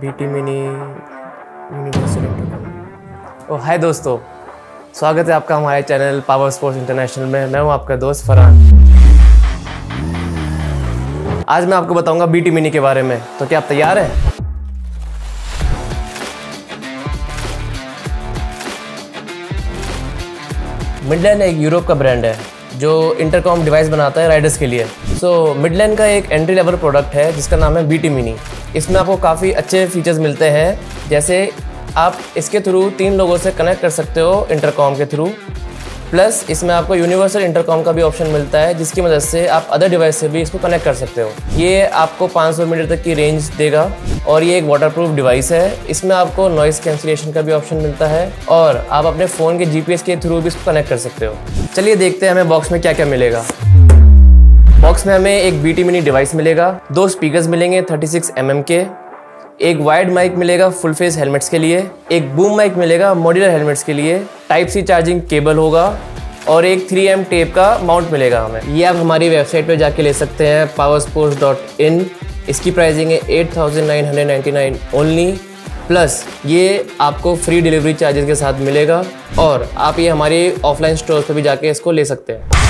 BT mini university. हाय दोस्तों, स्वागत है आपका हमारे चैनल पावर स्पोर्ट्स इंटरनेशनल में। मैं हूं आपका दोस्त फरहान। आज मैं आपको बताऊंगा बीटी मिनी के बारे में, तो क्या आप तैयार हैं? मिडलैंड एक यूरोप का ब्रांड है जो इंटरकॉम डिवाइस बनाता है राइडर्स के लिए। सो मिडलैंड का एक एंट्री लेवल प्रोडक्ट है जिसका नाम है बीटी मिनी। इसमें आपको काफ़ी अच्छे फीचर्स मिलते हैं, जैसे आप इसके थ्रू 3 लोगों से कनेक्ट कर सकते हो इंटरकॉम के थ्रू। प्लस इसमें आपको यूनिवर्सल इंटरकॉम का भी ऑप्शन मिलता है जिसकी मदद से आप अदर डिवाइस से भी इसको कनेक्ट कर सकते हो। ये आपको 500 मीटर तक की रेंज देगा और ये एक वाटरप्रूफ डिवाइस है। इसमें आपको नॉइस कैंसिलेशन का भी ऑप्शन मिलता है और आप अपने फ़ोन के GPS के थ्रू भी इसको कनेक्ट कर सकते हो। चलिए देखते हैं हमें बॉक्स में क्या क्या मिलेगा। बॉक्स में हमें एक BT मिनी डिवाइस मिलेगा, 2 स्पीकर्स मिलेंगे 36 mm के, एक वाइड माइक मिलेगा फुल फेस हेलमेट्स के लिए, एक बूम माइक मिलेगा मॉड्यूलर हेलमेट्स के लिए, टाइप-C चार्जिंग केबल होगा और एक 3M टेप का माउंट मिलेगा हमें। ये आप हमारी वेबसाइट पर जाके ले सकते हैं powersports.in। इसकी प्राइसिंग है 8,999 ओनली। प्लस ये आपको फ्री डिलीवरी चार्जेस के साथ मिलेगा और आप ये हमारे ऑफलाइन स्टोर पर भी जाके इसको ले सकते हैं।